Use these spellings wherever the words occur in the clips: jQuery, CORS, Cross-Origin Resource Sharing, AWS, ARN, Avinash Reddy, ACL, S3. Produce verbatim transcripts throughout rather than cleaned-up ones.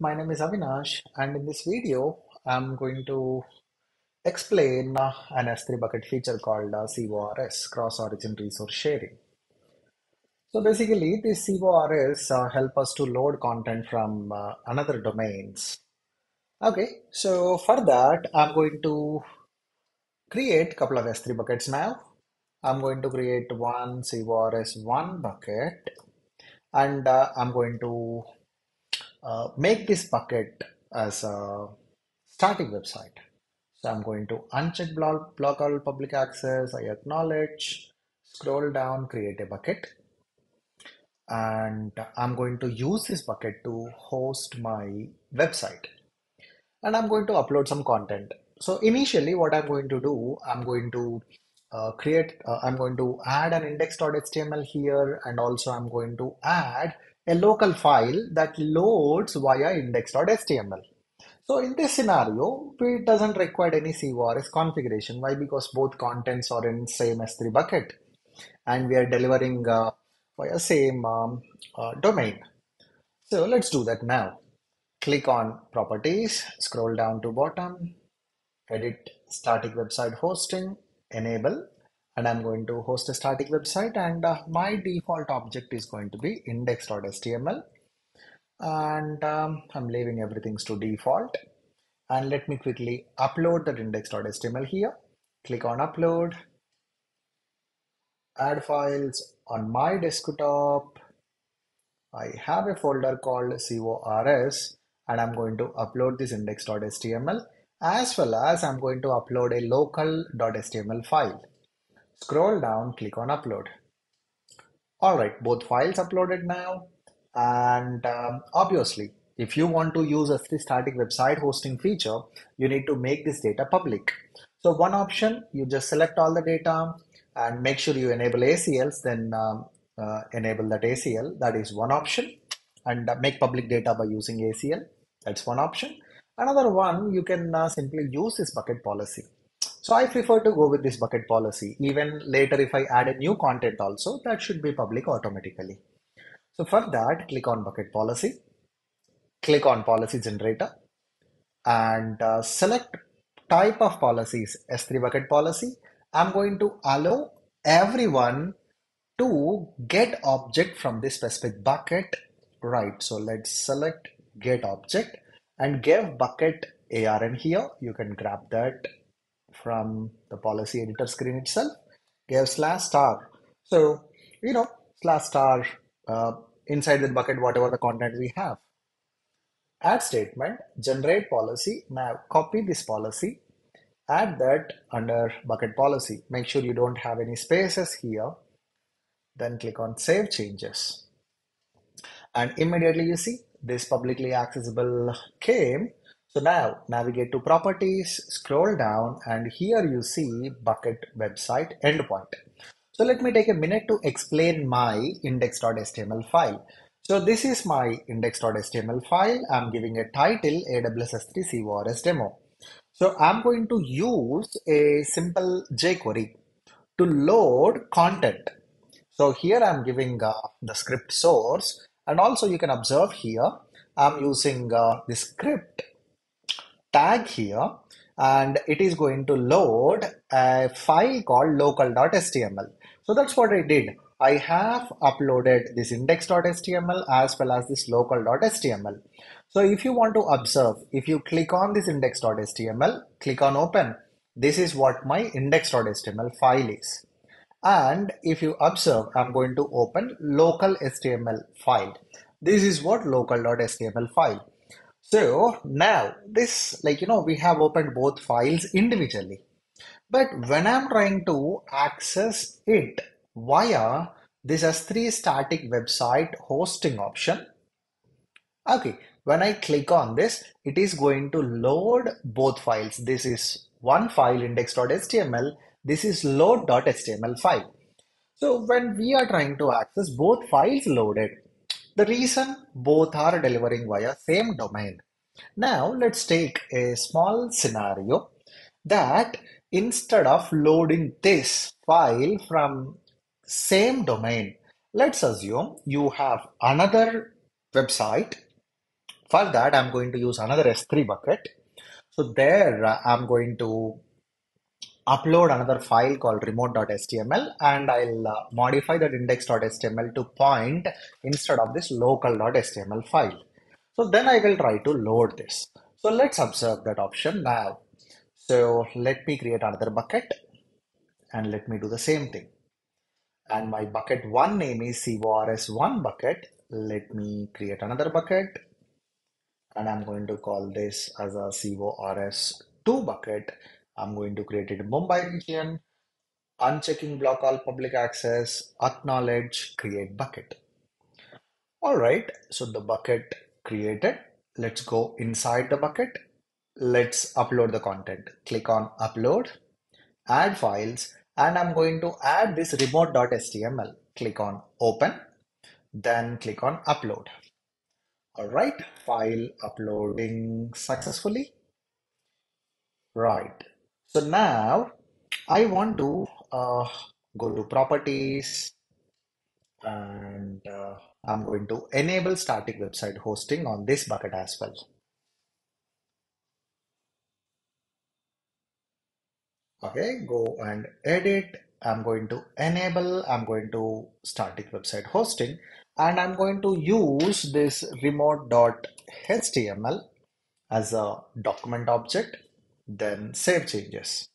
My name is Avinash, and in this video I'm going to explain uh, an S three bucket feature called uh, C O R S, cross origin resource sharing. So basically this C O R S uh, help us to load content from uh, another domains. Okay, so for that I'm going to create a couple of S three buckets. Now I'm going to create one C O R S one bucket, and uh, I'm going to Uh, make this bucket as a static website. So I'm going to uncheck block, block all public access, I acknowledge, scroll down, create a bucket, and I'm going to use this bucket to host my website, and I'm going to upload some content. So initially what I'm going to do, I'm going to uh, create, uh, I'm going to add an index dot H T M L here, and also I'm going to add a local file that loads via index dot H T M L. So in this scenario, it doesn't require any C O R S configuration. Why? Because both contents are in same S three bucket, and we are delivering uh, via same um, uh, domain. So let's do that now. Click on properties, scroll down to bottom, edit static website hosting, enable. And I'm going to host a static website, and uh, my default object is going to be index dot H T M L, and um, I'm leaving everything to default. And let me quickly upload that index dot H T M L here. Click on upload, add files. On my desktop I have a folder called C O R S, and I'm going to upload this index dot H T M L, as well as I'm going to upload a local dot H T M L file. Scroll down, click on upload. Alright, both files uploaded now. And um, obviously, if you want to use S three static website hosting feature, you need to make this data public. So one option, you just select all the data and make sure you enable A C Ls, then um, uh, enable that A C L. That is one option. And uh, make public data by using A C L. That's one option. Another one, you can uh, simply use this bucket policy. So I prefer to go with this bucket policy. Even later if I add a new content also, that should be public automatically. So for that, click on bucket policy, click on policy generator, and uh, select type of policies, S three bucket policy. I'm going to allow everyone to get object from this specific bucket, right? So let's select get object and give bucket A R N here. You can grab that from the policy editor screen itself. Give slash star, so you know, slash star uh, inside the bucket whatever the content we have. Add statement, generate policy. Now copy this policy, add that under bucket policy. Make sure you don't have any spaces here, then click on save changes, and immediately you see this publicly accessible came. So now navigate to properties, scroll down, and here you see bucket website endpoint. So let me take a minute to explain my index dot H T M L file. So this is my index dot H T M L file. I'm giving a title A W S S three C O R S demo. So I'm going to use a simple jQuery to load content. So here I'm giving uh, the script source, and also you can observe here I'm using uh, the script tag here, and it is going to load a file called local dot H T M L. So that's what I did. I have uploaded this index dot H T M L as well as this local dot H T M L. So if you want to observe, if you click on this index dot H T M L, click on open, this is what my index dot H T M L file is. And if you observe, I'm going to open local H T M L file. This is what local dot H T M L file. So now this, like, you know, we have opened both files individually, but when I'm trying to access it via this S three static website hosting option, okay, when I click on this, it is going to load both files. This is one file, index dot H T M L, this is load dot H T M L file. So when we are trying to access both files loaded, the reason both are delivering via same domain. Now let's take a small scenario that instead of loading this file from same domain, let's assume you have another website For that, I'm going to use another S three bucket. So there I'm going to upload another file called remote dot H T M L, and I'll uh, modify that index dot H T M L to point instead of this local dot H T M L file. So then I will try to load this. So let's observe that option now. So let me create another bucket and let me do the same thing. And my bucket one name is C O R S one bucket. Let me create another bucket and I'm going to call this as a C O R S two bucket. I'm going to create it in Mumbai region, unchecking block all public access, acknowledge, create bucket. All right, so the bucket created. Let's go inside the bucket. Let's upload the content. Click on upload, add files, and I'm going to add this remote dot H T M L. Click on open, then click on upload. All right, file uploading successfully. Right. So now I want to uh, go to properties and uh, I'm going to enable static website hosting on this bucket as well. Okay, go and edit. I'm going to enable, I'm going to static website hosting, and I'm going to use this remote dot H T M L as a document object. Then save changes.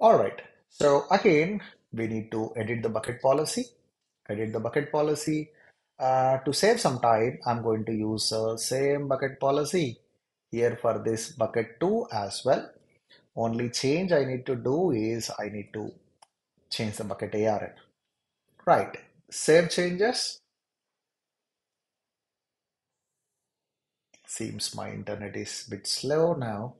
All right, so again we need to edit the bucket policy, edit the bucket policy. Uh, to save some time, I'm going to use uh, same bucket policy here for this bucket two as well. Only change I need to do is I need to change the bucket A R N. Right, save changes. Seems my internet is a bit slow now.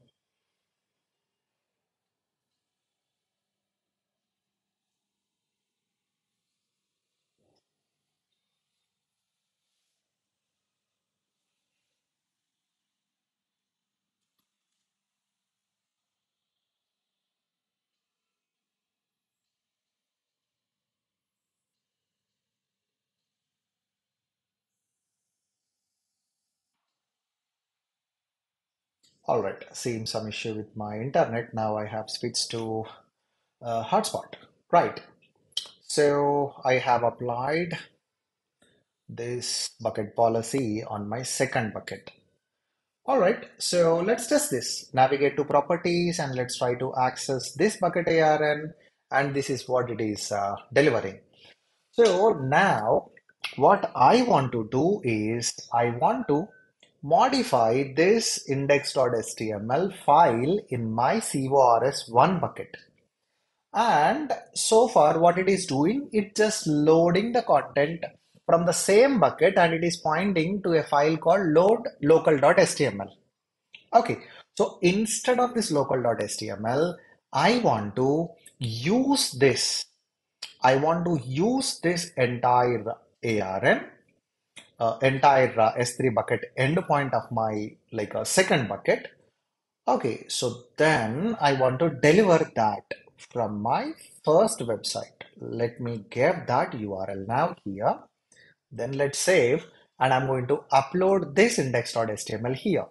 All right, seems some issue with my internet. Now I have switched to uh, hotspot. Right, so I have applied this bucket policy on my second bucket. All right, so let's test this. Navigate to properties and let's try to access this bucket A R N, and this is what it is uh, delivering. So now what I want to do is I want to modify this index dot H T M L file in my C O R S one bucket. And so far what it is doing, it's just loading the content from the same bucket, and it is pointing to a file called load local dot H T M L. Okay, so instead of this local dot H T M L, I want to use this. I want to use this entire A R N. Uh, entire uh, S three bucket endpoint of my like a uh, second bucket. Okay, so then I want to deliver that from my first website. Let me give that U R L now here. Then let's save, and I'm going to upload this index dot H T M L here.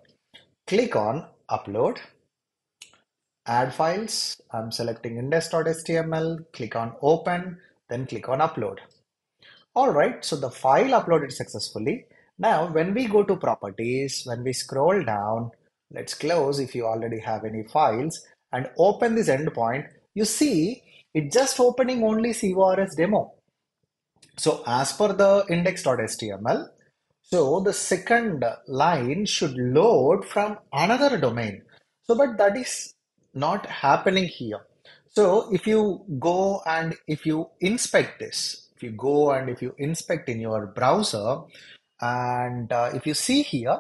Click on upload, add files. I'm selecting index dot H T M L, click on open, then click on upload. All right, so the file uploaded successfully. Now, when we go to properties, when we scroll down, let's close if you already have any files and open this endpoint, you see it's just opening only C O R S demo. So as per the index dot H T M L, so the second line should load from another domain. So, but that is not happening here. So if you go and if you inspect this, if you go and if you inspect in your browser, and uh, if you see here,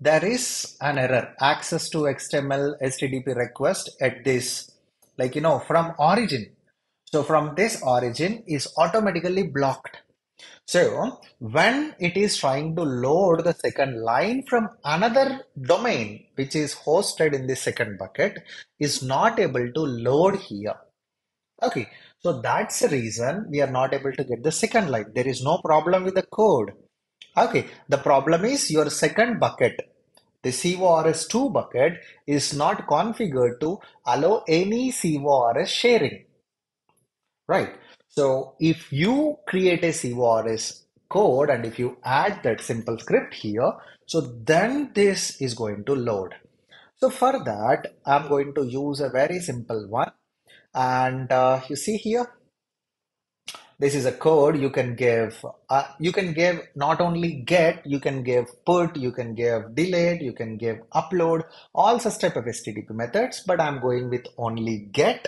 there is an error, access to X M L H T T P request at this, like, you know, from origin. So from this origin is automatically blocked. So when it is trying to load the second line from another domain, which is hosted in the second bucket, is not able to load here. Okay, so that's the reason we are not able to get the second line. There is no problem with the code. Okay, the problem is your second bucket The C O R S two bucket is not configured to allow any C O R S sharing, right? So if you create a C O R S code and if you add that simple script here, so then this is going to load. So for that, I'm going to use a very simple one. And uh, you see here, this is a code. You can give, uh, you can give not only get, you can give put, you can give delayed, you can give upload, all such type of H T T P methods, but I'm going with only get.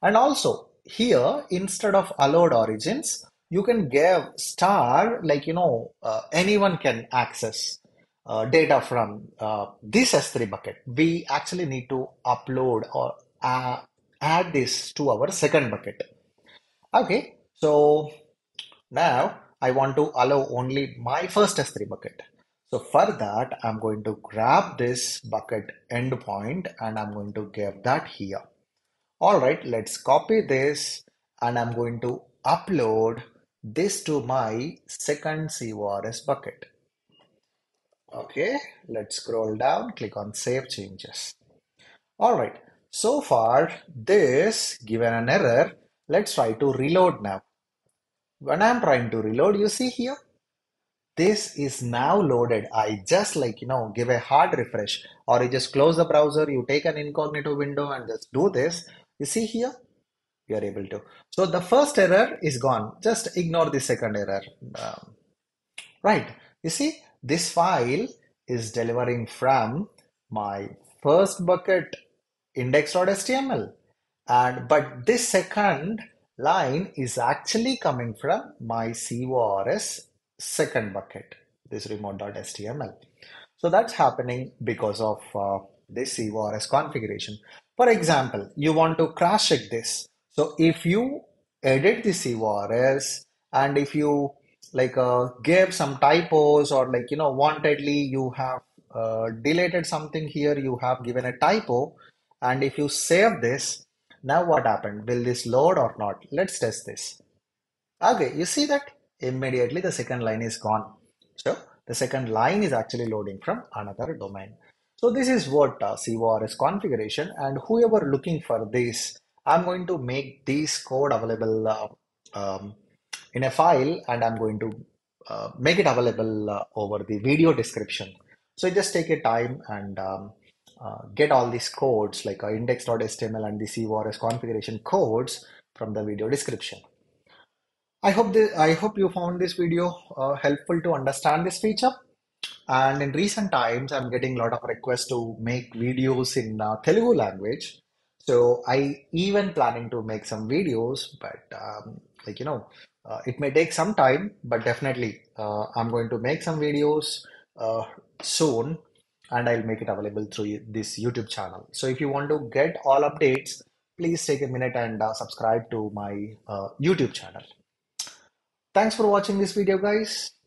And also here, instead of allowed origins, you can give star, like, you know, uh, anyone can access uh, data from uh, this S three bucket. We actually need to upload or uh, add this to our second bucket. Okay. So now I want to allow only my first S three bucket. So for that, I'm going to grab this bucket endpoint and I'm going to give that here. All right, let's copy this and I'm going to upload this to my second C O R S bucket. Okay, let's scroll down, click on Save Changes. All right, so far this, given an error, let's try to reload now. When I'm trying to reload, you see here, this is now loaded. I just like, you know, give a hard refresh, or you just close the browser, you take an incognito window and just do this. You see here, you are able to. So the first error is gone. Just ignore the second error. Um, right. You see, this file is delivering from my first bucket index dot H T M L. And but this second line is actually coming from my C O R S second bucket, this remote dot H T M L. So that's happening because of uh, this C O R S configuration. For example, you want to crash check this. So if you edit the C O R S and if you like uh, give some typos, or like, you know, wantedly you have uh, deleted something here, you have given a typo, and if you save this, now what happened? Will this load or not? Let's test this. Okay, you see that immediately the second line is gone. So the second line is actually loading from another domain. So this is what uh, C O R S configuration, and whoever looking for this, I'm going to make this code available uh, um, in a file, and I'm going to uh, make it available uh, over the video description. So just take your time and um, Uh, get all these codes like uh, index dot H T M L and the C O R S configuration codes from the video description. I hope the, I hope you found this video uh, helpful to understand this feature. And in recent times, I'm getting a lot of requests to make videos in uh, Telugu language. So I even planning to make some videos, but um, like, you know, uh, it may take some time, but definitely uh, I'm going to make some videos uh, soon. And I'll make it available through this YouTube channel. So if you want to get all updates, please take a minute and uh, subscribe to my uh, YouTube channel. Thanks for watching this video, guys.